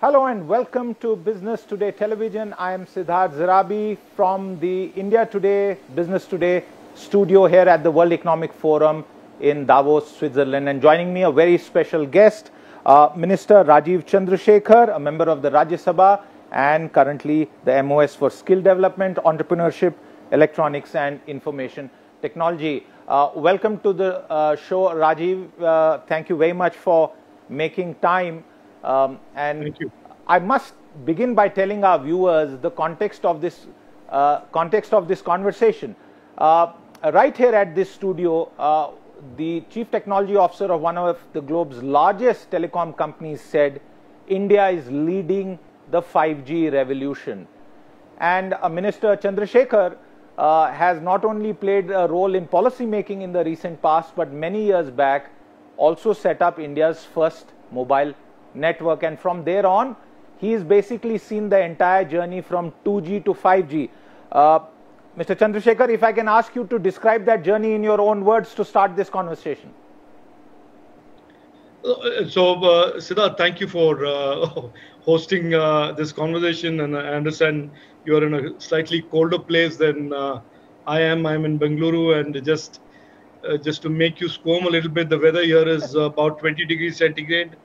Hello and welcome to Business Today Television. I am Siddharth Zarabi from the India Today, Business Today studio here at the World Economic Forum in Davos, Switzerland. And joining me a very special guest, Minister Rajiv Chandrasekhar, a member of the Rajya Sabha and currently the MOS for Skill Development, Entrepreneurship, Electronics and Information Technology. Welcome to the show, Rajiv. Thank you very much for making time. And I must begin by telling our viewers the context of this conversation. Right here at this studio, the Chief Technology Officer of one of the globe's largest telecom companies said, India is leading the 5G revolution. And Minister Chandrasekhar has not only played a role in policy making in the recent past, but many years back also set up India's first mobile network, and from there on he has basically seen the entire journey from 2G to 5G. Mr. Chandrasekhar, if I can ask you to describe that journey in your own words to start this conversation. So, Siddharth, thank you for hosting this conversation, and I understand you are in a slightly colder place than I am. I'm in Bengaluru, and just to make you squirm a little bit, the weather here is about 20 degrees centigrade.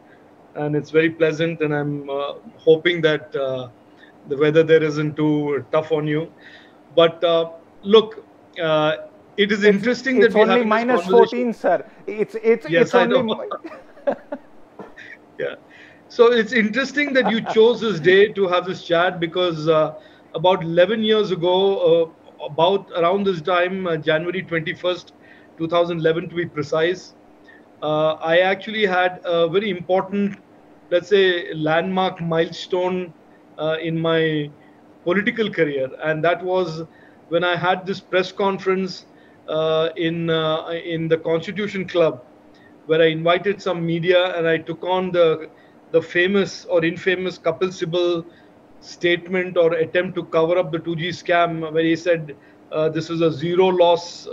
And it's very pleasant, and I'm hoping that the weather there isn't too tough on you. But look, it is interesting that we have only minus 14, sir. Yes, I know. Yeah. So it's interesting that you chose this day to have this chat, because about 11 years ago, about around this time, January 21st, 2011 to be precise, I actually had a very important, let's say, landmark milestone in my political career, and that was when I had this press conference in the Constitution Club, where I invited some media and I took on the famous or infamous Kapil Sibal statement or attempt to cover up the 2G scam, where he said this is a zero loss.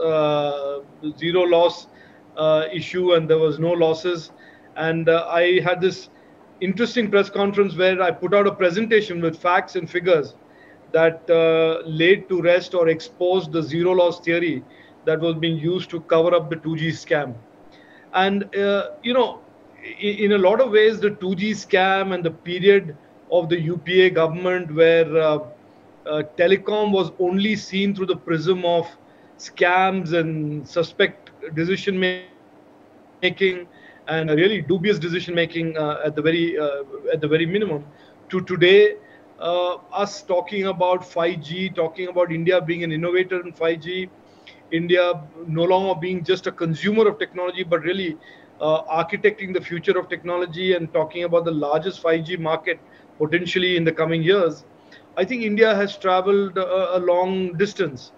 Issue, and there was no losses. And I had this interesting press conference where I put out a presentation with facts and figures that laid to rest or exposed the zero loss theory that was being used to cover up the 2G scam. And you know, in a lot of ways, the 2G scam and the period of the UPA government, where telecom was only seen through the prism of scams and suspect decision making and really dubious decision making at the very minimum, to today us talking about 5G, talking about India being an innovator in 5G, India no longer being just a consumer of technology but really architecting the future of technology and talking about the largest 5G market potentially in the coming years. I think India has traveled a long distance,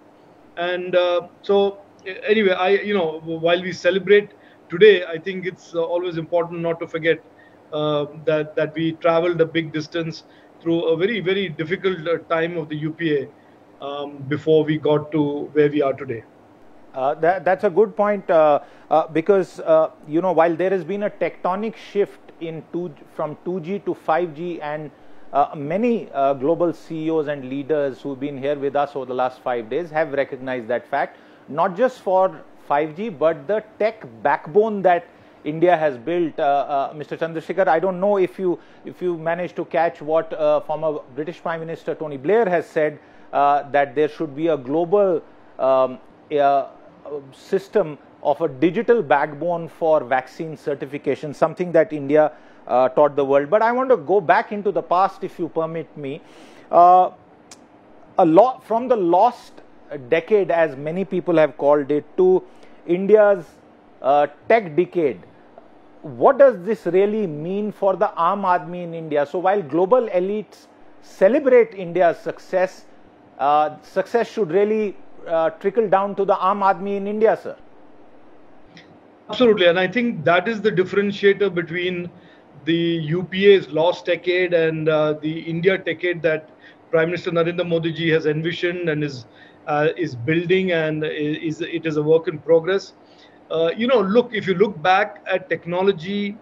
and so anyway, you know, while we celebrate today, I think it's always important not to forget that we traveled a big distance through a very, very difficult time of the UPA before we got to where we are today. That's a good point, because, you know, while there has been a tectonic shift in from 2G to 5G, and many global CEOs and leaders who've been here with us over the last 5 days have recognized that fact. Not just for 5G, but the tech backbone that India has built. Mr. Chandrasekhar, I don't know if you managed to catch what former British Prime Minister Tony Blair has said, that there should be a global system of a digital backbone for vaccine certification, something that India taught the world. But I want to go back into the past, if you permit me. A lot from the lost decade, as many people have called it, to India's tech decade. What does this really mean for the Aam Aadmi in India? So while global elites celebrate India's success, success should really trickle down to the Aam Aadmi in India, sir. Absolutely, and I think that is the differentiator between the UPA's lost decade and the India decade that Prime Minister Narendra Modi ji has envisioned and is building, and it is a work in progress. You know, look, if you look back at technology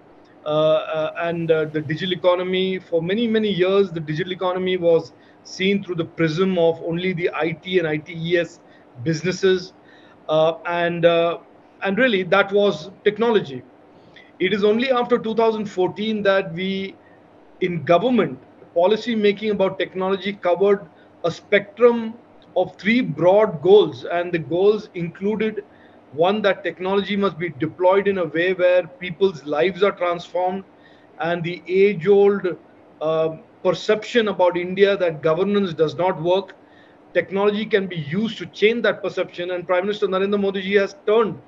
and the digital economy. For many, many years, the digital economy was seen through the prism of only the IT and ITES businesses. And really, that was technology. It is only after 2014 that we, in government, policy making about technology covered a spectrum of three broad goals. And the goals included one, that technology must be deployed in a way where people's lives are transformed, and the age-old perception about India that governance does not work. Technology can be used to change that perception, and Prime Minister Narendra Modi ji has turned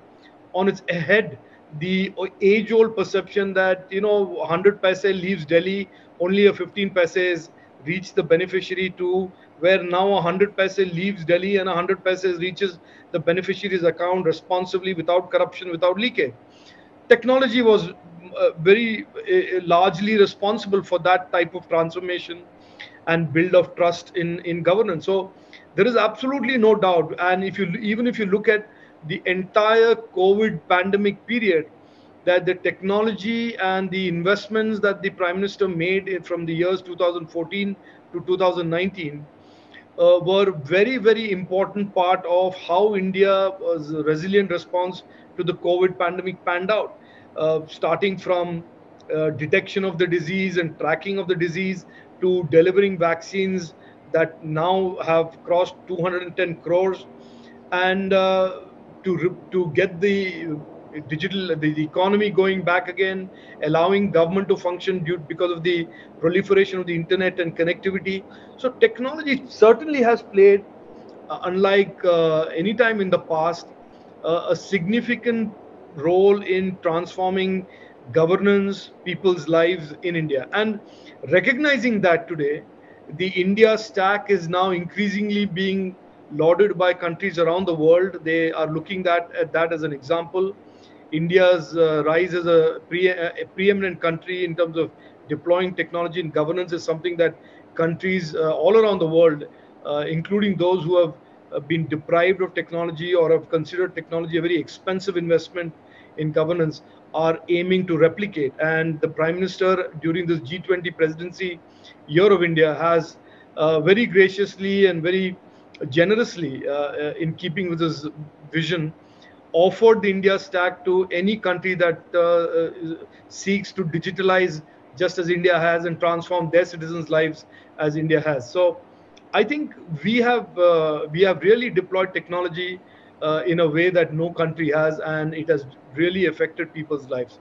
on its head the age-old perception that, you know, 100 paise leaves Delhi, only a 15 paise reach the beneficiary, to where now 100 paise leaves Delhi and 100 paise reaches the beneficiary's account responsibly, without corruption, without leakage. Technology was largely responsible for that type of transformation and build of trust in governance. So there is absolutely no doubt. And even if you look at the entire COVID pandemic period, that the technology and the investments that the Prime Minister made from the years 2014 to 2019 were very, very important part of how India's resilient response to the COVID pandemic panned out, starting from detection of the disease and tracking of the disease, to delivering vaccines that now have crossed 210 crores, and to get the economy going back again, allowing government to function because of the proliferation of the internet and connectivity. So technology certainly has played, unlike any time in the past, a significant role in transforming governance, people's lives in India. And recognizing that today, the India stack is now increasingly being lauded by countries around the world. They are looking at that as an example. India's rise as a preeminent country in terms of deploying technology in governance is something that countries all around the world, including those who have been deprived of technology or have considered technology a very expensive investment in governance, are aiming to replicate. And the Prime Minister, during this G20 presidency year of India, has very graciously and very generously, in keeping with his vision, offered the India stack to any country that seeks to digitalize just as India has, and transform their citizens' lives as India has. So I think we have really deployed technology in a way that no country has, and it has really affected people's lives.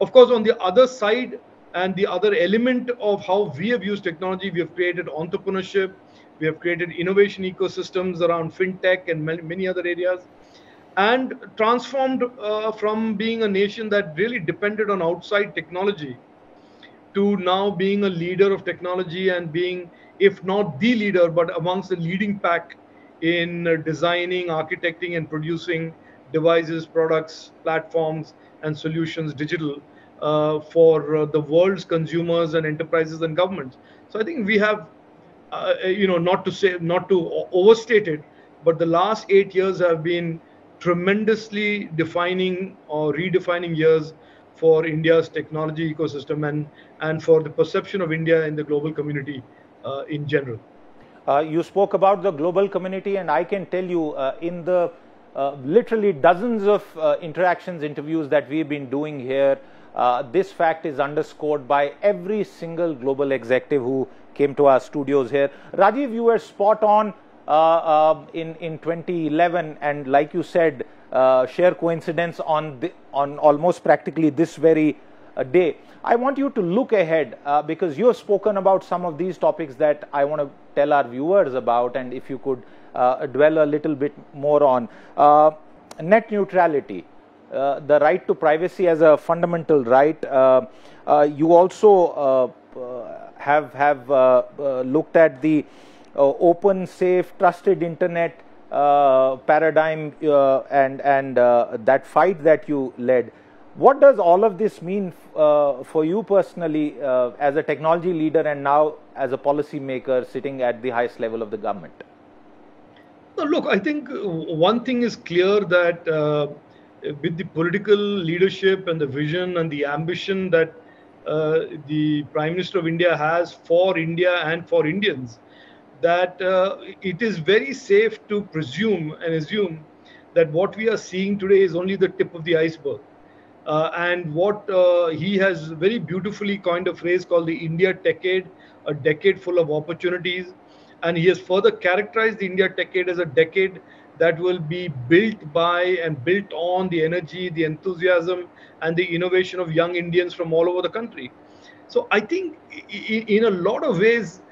Of course, on the other side, and the other element of how we have used technology, we have created entrepreneurship, we have created innovation ecosystems around fintech and many other areas, and transformed from being a nation that really depended on outside technology to now being a leader of technology, and being, if not the leader, but amongst the leading pack in designing, architecting, and producing devices, products, platforms, and solutions, digital, for the world's consumers and enterprises and governments. So I think we have, not to overstate it, but the last 8 years have been tremendously defining or redefining years for India's technology ecosystem and for the perception of India in the global community in general. You spoke about the global community, and I can tell you in the literally dozens of interactions, interviews that we've been doing here, this fact is underscored by every single global executive who came to our studios here. Rajiv, you were spot on in 2011, and like you said, sheer coincidence on almost practically this very day. I want you to look ahead because you have spoken about some of these topics that I want to tell our viewers about, and if you could dwell a little bit more on net neutrality, the right to privacy as a fundamental right. You also have looked at the open, safe, trusted internet paradigm and that fight that you led. What does all of this mean for you personally as a technology leader and now as a policy maker sitting at the highest level of the government? Well, look, I think one thing is clear, that with the political leadership and the vision and the ambition that the Prime Minister of India has for India and for Indians, that it is very safe to presume and assume that what we are seeing today is only the tip of the iceberg. And what he has very beautifully coined a phrase called the India decade, a decade full of opportunities. And he has further characterized the India decade as a decade that will be built by and built on the energy, the enthusiasm, and the innovation of young Indians from all over the country. So I think in a lot of ways,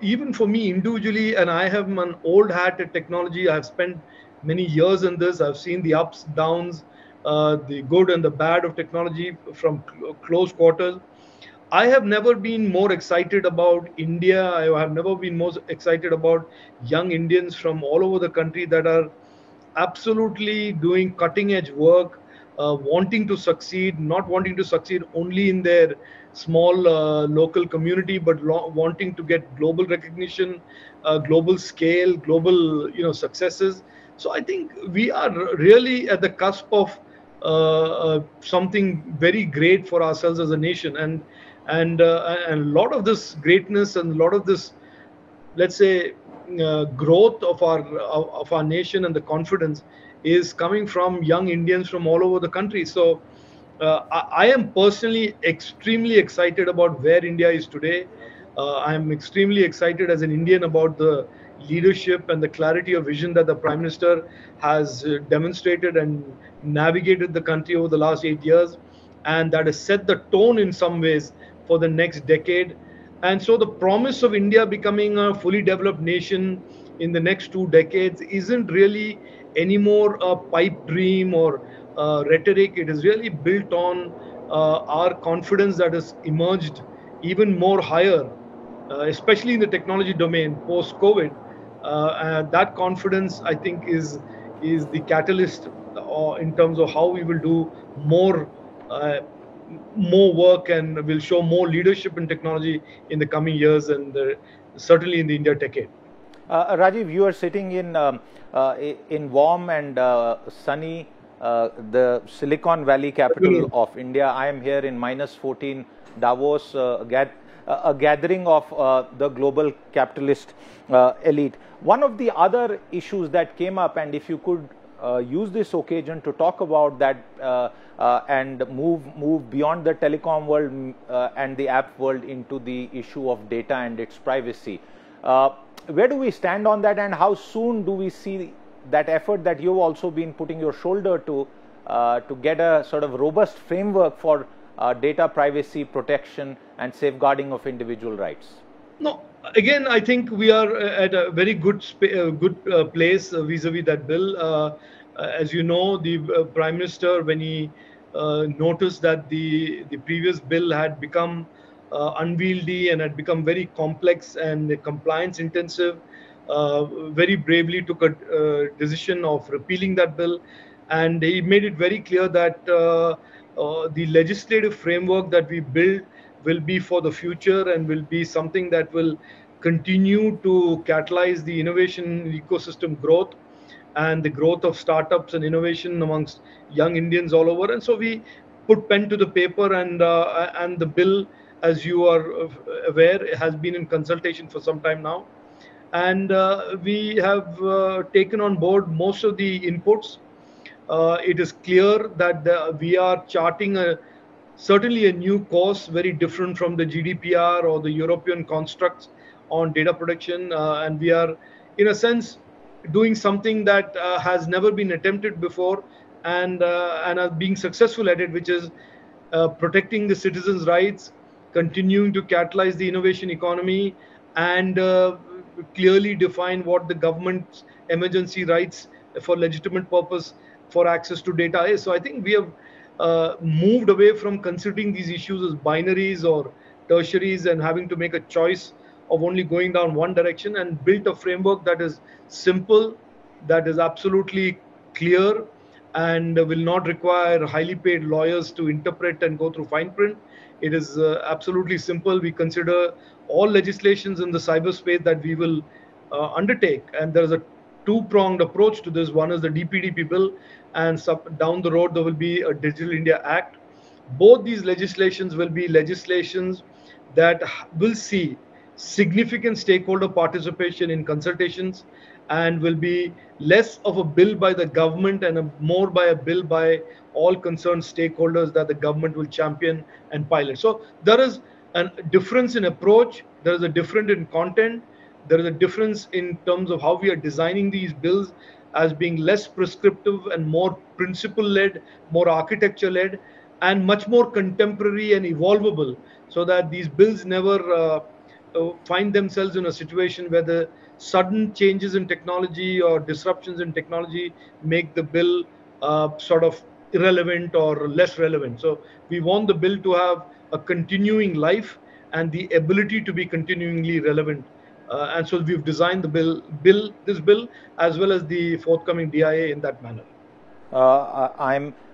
even for me individually, and I have an old hat at technology, I've spent many years in this, I've seen the ups, downs, the good and the bad of technology from close quarters. I have never been more excited about India. I have never been more excited about young Indians from all over the country that are absolutely doing cutting edge work, wanting to succeed, not wanting to succeed only in their small local community, but wanting to get global recognition, global scale, global successes. So I think we are really at the cusp of something very great for ourselves as a nation, and a lot of this greatness and a lot of this, let's say, growth of our nation and the confidence is coming from young Indians from all over the country. So I am personally extremely excited about where India is today. I am extremely excited as an Indian about the leadership and the clarity of vision that the Prime Minister has demonstrated and navigated the country over the last 8 years, and that has set the tone in some ways for the next decade. And so the promise of India becoming a fully developed nation in the next 2 decades isn't really anymore a pipe dream or rhetoric. It is really built on our confidence that has emerged even more higher, especially in the technology domain post-COVID. That confidence, I think, is the catalyst in terms of how we will do more work and will show more leadership in technology in the coming years, and certainly in the India decade. Rajiv, you are sitting in warm and sunny the Silicon Valley capital of India. I am here in -14 Davos, a gathering of the global capitalist elite. One of the other issues that came up, and if you could use this occasion to talk about that and move beyond the telecom world and the app world into the issue of data and its privacy. Where do we stand on that, and how soon do we see that effort that you've also been putting your shoulder to get a sort of robust framework for data privacy protection and safeguarding of individual rights? No, again, I think we are at a very good place vis-a-vis that bill. As you know, the Prime Minister, when he noticed that the previous bill had become unwieldy and had become very complex and compliance intensive, very bravely took a decision of repealing that bill, and he made it very clear that the legislative framework that we build will be for the future and will be something that will continue to catalyze the innovation ecosystem growth and the growth of startups and innovation amongst young Indians all over. And so we put pen to the paper, and the bill, as you are aware, has been in consultation for some time now. And we have taken on board most of the inputs. It is clear that we are charting certainly a new course, very different from the GDPR or the European constructs on data protection. And we are, in a sense, doing something that has never been attempted before, and are being successful at it, which is protecting the citizens' rights, continuing to catalyze the innovation economy, and clearly define what the government's emergency rights for legitimate purpose for access to data is. So I think we have moved away from considering these issues as binaries or tertiaries and having to make a choice of only going down one direction, and built a framework that is simple, that is absolutely clear, and will not require highly paid lawyers to interpret and go through fine print. It is absolutely simple. We consider all legislations in the cyberspace that we will undertake, and there is a two-pronged approach to this. One is the DPDP bill, and down the road there will be a Digital India Act, both these legislations will be legislations that will see significant stakeholder participation in consultations and will be less of a bill by the government and more by a bill by all concerned stakeholders that the government will champion and pilot. So there is a difference in approach, there is a difference in content, there is a difference in terms of how we are designing these bills as being less prescriptive and more principle-led, more architecture-led, and much more contemporary and evolvable, so that these bills never find themselves in a situation where the sudden changes in technology or disruptions in technology make the bill sort of irrelevant or less relevant. So we want the bill to have a continuing life and the ability to be continuingly relevant. And so we've designed the bill, as well as the forthcoming DIA in that manner.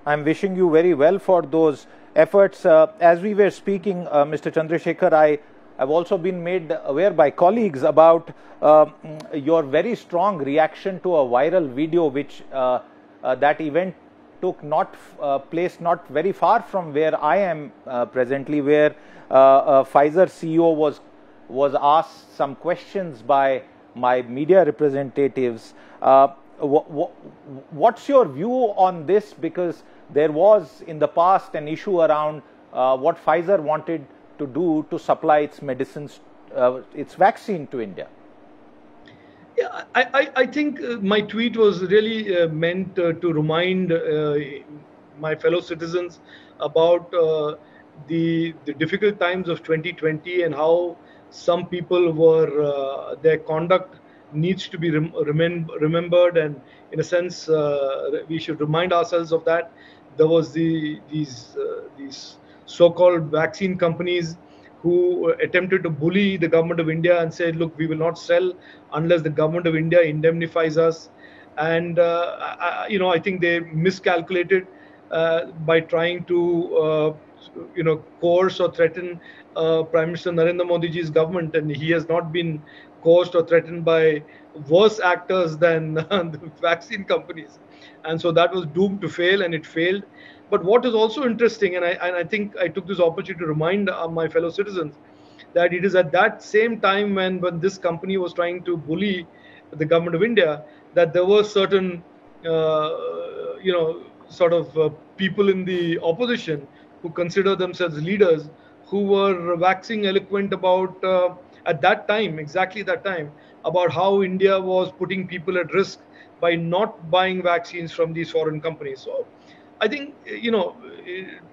I'm wishing you very well for those efforts. As we were speaking, Mr. Chandrasekhar, I've also been made aware by colleagues about your very strong reaction to a viral video, which that event took place not very far from where I am presently, where Pfizer CEO was asked some questions by my media representatives. What's your view on this? Because there was in the past an issue around what Pfizer wanted to do to supply its medicines, its vaccine to India. Yeah, I think my tweet was really meant to remind my fellow citizens about the difficult times of 2020 and how some people were, their conduct needs to be remembered, and in a sense we should remind ourselves of that. There was these so-called vaccine companies who attempted to bully the government of India and said, look, we will not sell unless the government of India indemnifies us. And I think they miscalculated by trying to coerce or threaten Prime Minister Narendra Modi's government, and he has not been coerced or threatened by worse actors than the vaccine companies. And so that was doomed to fail, and it failed. But what is also interesting, and I think I took this opportunity to remind my fellow citizens, that it is at that same time when this company was trying to bully the government of India, that there were certain, people in the opposition who consider themselves leaders, who were waxing eloquent about, at that time, exactly that time, about how India was putting people at risk by not buying vaccines from these foreign companies. So I think,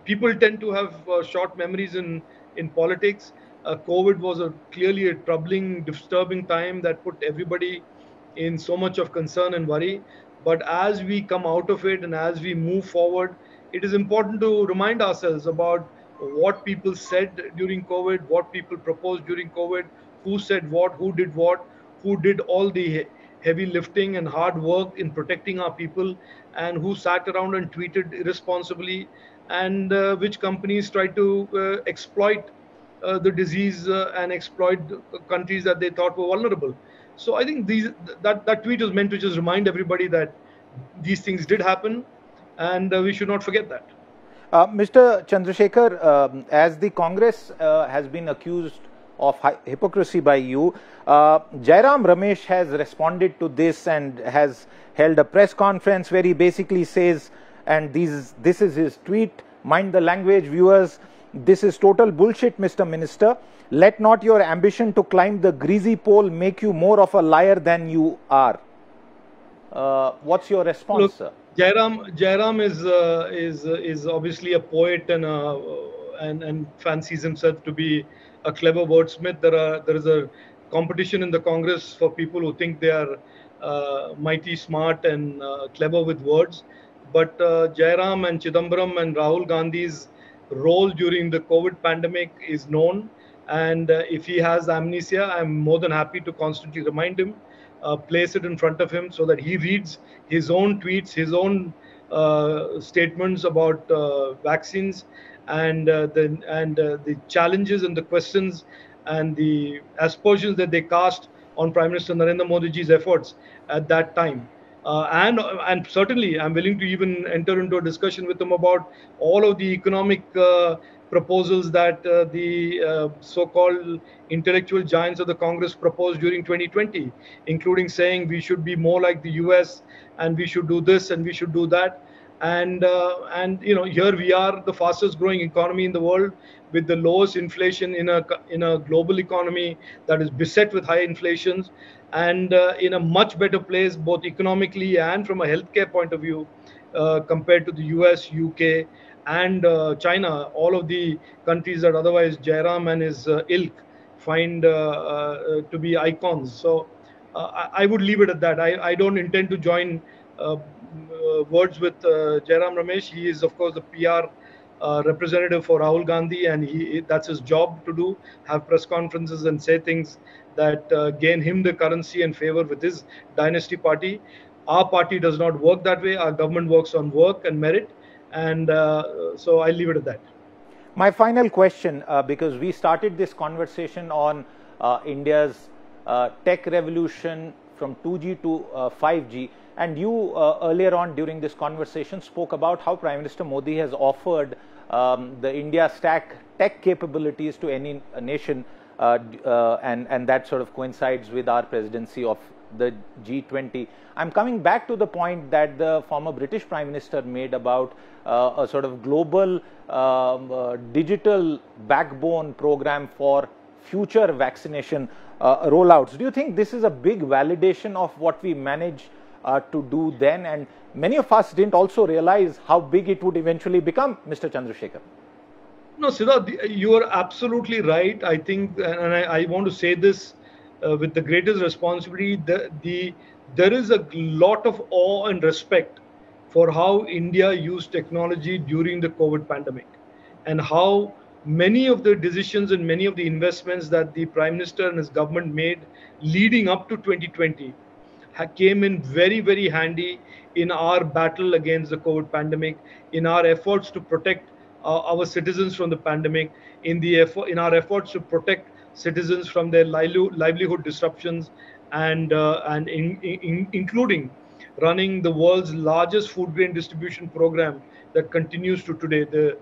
people tend to have short memories in politics. COVID was clearly a troubling, disturbing time that put everybody in so much of concern and worry. But as we come out of it and as we move forward, it is important to remind ourselves about what people said during COVID, what people proposed during COVID, who said what, who did all the heavy lifting and hard work in protecting our people, and who sat around and tweeted irresponsibly, and which companies tried to exploit the disease and exploit countries that they thought were vulnerable. So I think that tweet was meant to just remind everybody that these things did happen, and we should not forget that. Mr. Chandrasekhar, as the Congress has been accused of hypocrisy by you, Jairam Ramesh has responded to this and has held a press conference where he basically says, and this is his tweet, "Mind the language, viewers, this is total bullshit, Mr. Minister. Let not your ambition to climb the greasy pole make you more of a liar than you are." What's your response, sir? Jairam is obviously a poet and fancies himself to be a clever wordsmith. There is a competition in the Congress for people who think they are mighty smart and clever with words. But Jairam and Chidambaram and Rahul Gandhi's role during the COVID pandemic is known. And if he has amnesia, I'm more than happy to constantly remind him. Place it in front of him so that he reads his own tweets, his own statements about vaccines, and the challenges and the questions and the aspersions that they cast on Prime Minister Narendra Modi's efforts at that time. And certainly I'm willing to even enter into a discussion with them about all of the economic proposals that the so-called intellectual giants of the Congress proposed during 2020, including saying we should be more like the US and we should do this and we should do that. And you know, here we are, the fastest growing economy in the world with the lowest inflation in a global economy that is beset with high inflations, and in a much better place both economically and from a healthcare point of view compared to the US, UK and China, all of the countries that otherwise Jairam and his ilk find to be icons. So I would leave it at that. I don't intend to join words with Jairam Ramesh. He is, of course, the PR representative for Rahul Gandhi, and that's his job to do, have press conferences and say things that gain him the currency and favor with his dynasty party. Our party does not work that way. Our government works on work and merit. And so I'll leave it at that. My final question, because we started this conversation on India's tech revolution from 2G to 5G. And you earlier on during this conversation spoke about how Prime Minister Modi has offered the India stack tech capabilities to any nation, and that sort of coincides with our presidency of the G20. I'm coming back to the point that the former British Prime Minister made about a sort of global digital backbone program for future vaccination rollouts. Do you think this is a big validation of what we managed to do then, and many of us didn't also realize how big it would eventually become, Mr. Chandrasekhar? No, Siddharth, you are absolutely right. I think, and I want to say this with the greatest responsibility, there is a lot of awe and respect for how India used technology during the COVID pandemic, and how many of the decisions and many of the investments that the Prime Minister and his government made leading up to 2020 came in very, very handy in our battle against the COVID pandemic, in our efforts to protect our citizens from the pandemic, in our efforts to protect citizens from their livelihood disruptions, and including running the world's largest food grain distribution program that continues to today, the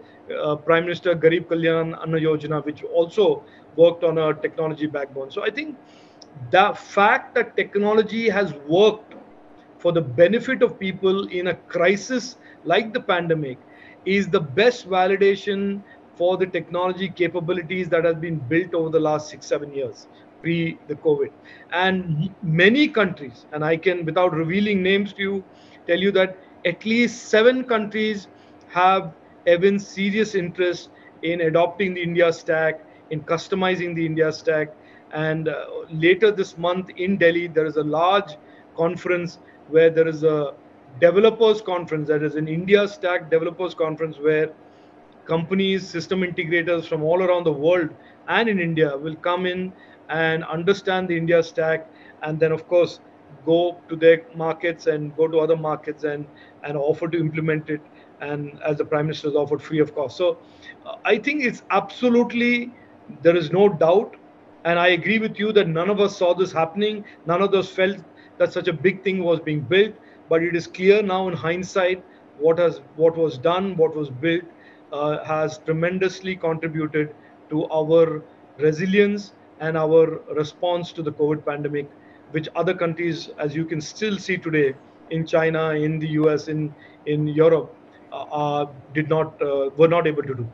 Prime Minister Garib Kalyan Anna Yojana, which also worked on a technology backbone. So I think the fact that technology has worked for the benefit of people in a crisis like the pandemic is the best validation for the technology capabilities that have been built over the last 6-7 years pre the COVID. And many countries, and I can, without revealing names to you, tell you that at least 7 countries have evinced serious interest in adopting the India stack, in customizing the India stack. And later this month in Delhi, there is a large conference where there is a developers conference, that is an India stack developers conference, where companies, system integrators from all around the world and in India will come in and understand the India stack, and then of course go to their markets and go to other markets and offer to implement it, and as the Prime Minister has offered free of cost. So I think it's absolutely, there is no doubt, and I agree with you that none of us saw this happening, none of us felt that such a big thing was being built, but it is clear now in hindsight what was done, what was built, has tremendously contributed to our resilience and our response to the COVID pandemic, which other countries, as you can still see today in China, in the US, in Europe, were not able to do.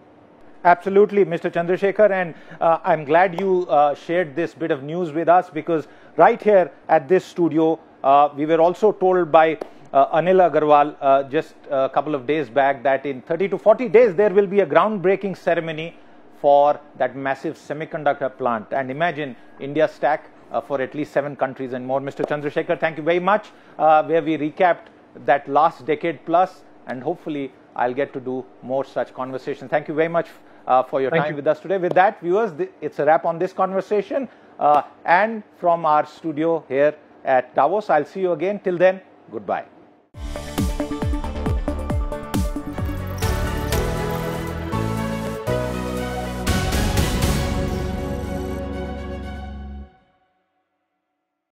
Absolutely, Mr. Chandrasekhar, and I'm glad you shared this bit of news with us, because right here at this studio, we were also told by Anil Agarwal just a couple of days back that in 30 to 40 days there will be a groundbreaking ceremony for that massive semiconductor plant. And imagine India stack for at least 7 countries and more. Mr. Chandrasekhar, thank you very much, where we recapped that last decade plus, and hopefully I'll get to do more such conversations. Thank you very much for your time with us today. With that, viewers, it's a wrap on this conversation, and from our studio here at Davos, I'll see you again. Till then, goodbye.